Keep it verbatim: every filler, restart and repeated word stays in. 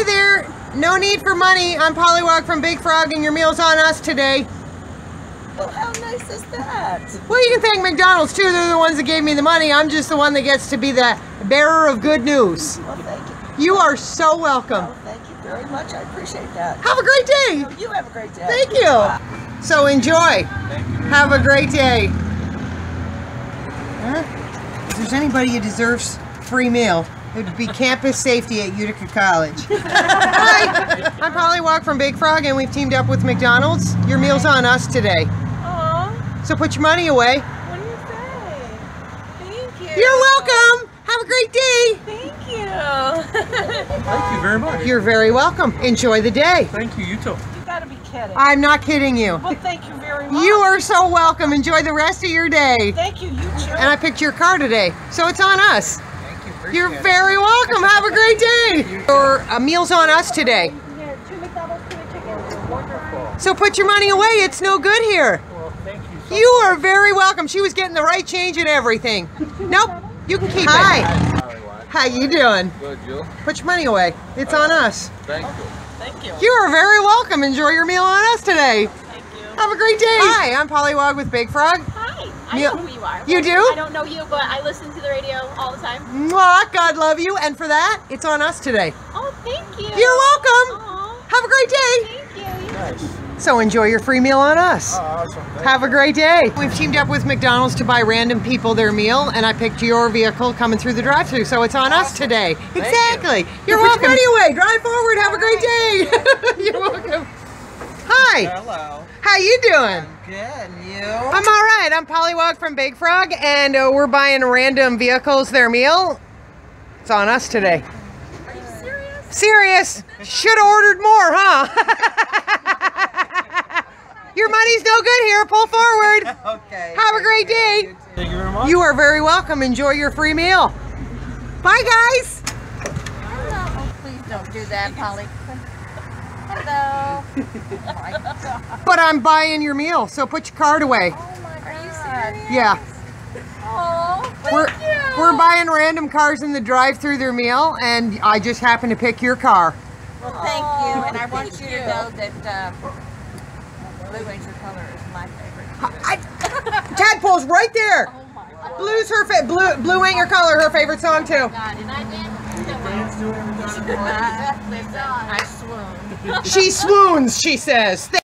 Hi there! No need for money. I'm Pollywog from Big Frog and your meal's on us today. Well, how nice is that? Well, you can thank McDonald's too. They're the ones that gave me the money. I'm just the one that gets to be the bearer of good news. Well, thank you. You are so welcome. Well, thank you very much. I appreciate that. Have a great day! Oh, you have a great day. Thank you! Bye. So enjoy. Thank you. Have a great day. Huh? If there's anybody who deserves free meal, it would be campus safety at Utica College. Hi, I'm Polly Walk from Big Frog and we've teamed up with McDonald's. Your meal's on us today. Aww. So put your money away. What do you say? Thank you. You're welcome. Have a great day. Thank you. Thank you very much. You're very welcome. Enjoy the day. Thank you. You too. You gotta be kidding. I'm not kidding you. Well, thank you very much. You are so welcome. Enjoy the rest of your day. Thank you. You too. And I picked your car today, so it's on us. You're very welcome. Have a great day. Your uh, meal's on us today. So put your money away. It's no good here. Well, thank you so much. You are very welcome. She was getting the right change and everything. Nope. You can keep Hi. it. Hi. How you doing? Good, you? Put your money away. It's on us. Thank you. Thank you. You are very welcome. Enjoy your meal on us today. Thank you. Have a great day. Hi, I'm Pollywog with Big Frog. I know who you are. You do? I don't know you, but I listen to the radio all the time. Mwah, God love you. And for that, it's on us today. Oh, thank you. You're welcome. Aww. Have a great day. Thank you. Nice. So enjoy your free meal on us. Oh, awesome. Have a great day. We've teamed up with McDonald's to buy random people their meal, and I picked your vehicle coming through the drive-thru, so it's on awesome. us today. Thank exactly. You. You're welcome. Anyway, drive forward. Have all a great right. day. You're welcome. Hi. Hello. How you doing? I'm good, and you? I'm all right. I'm Pollywog from Big Frog, and uh, we're buying random vehicles their meal. It's on us today. Are you serious? Serious. Should have ordered more, huh? Your money's no good here. Pull forward. Okay. Have a great day. You Thank you very much. You are very welcome. Enjoy your free meal. Bye, guys. Hello. Oh, please don't do that, Polly. Hello. Oh, but I'm buying your meal, so put your card away. Oh my God. Are you serious? Yeah. Oh, thank we're, you. We're buying random cars in the drive-thru their meal, and I just happened to pick your car. Well, thank you, and I want you, you to know that uh, Blue Ranger color is my favorite. I, I, Tadpole's right there. Oh my God. Blue's her favorite. Blue, Blue Ranger color, her favorite song too. Oh my God, and I did. You know, I, I swooned. She swoons, she says.